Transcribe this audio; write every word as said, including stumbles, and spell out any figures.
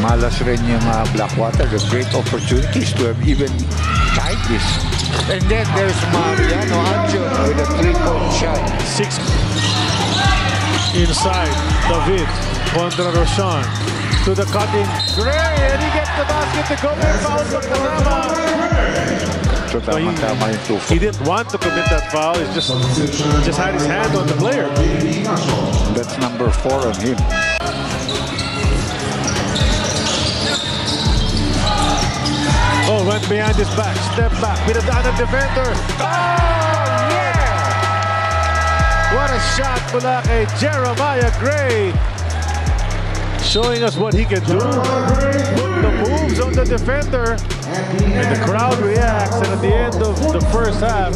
Mala Serenium Blackwater, the great opportunities to have even tied this. And then there's Mariano Anjo with a three-point shot. Six inside, David Wondra Roshan to the cutting. Gray, and he gets the basket to go and foul for Kazama. So tama, tama yung two-foot. He didn't want to commit that foul. He just, just had his hand on the player. That's number four on him. Oh, went behind his back. Step back. Pinadaan ang defender. Oh, yeah! What a shot mula kay Jeremiah Gray. Showing us what he can do. The moves on the defender. And the crowd reacts, and at the end of the first half,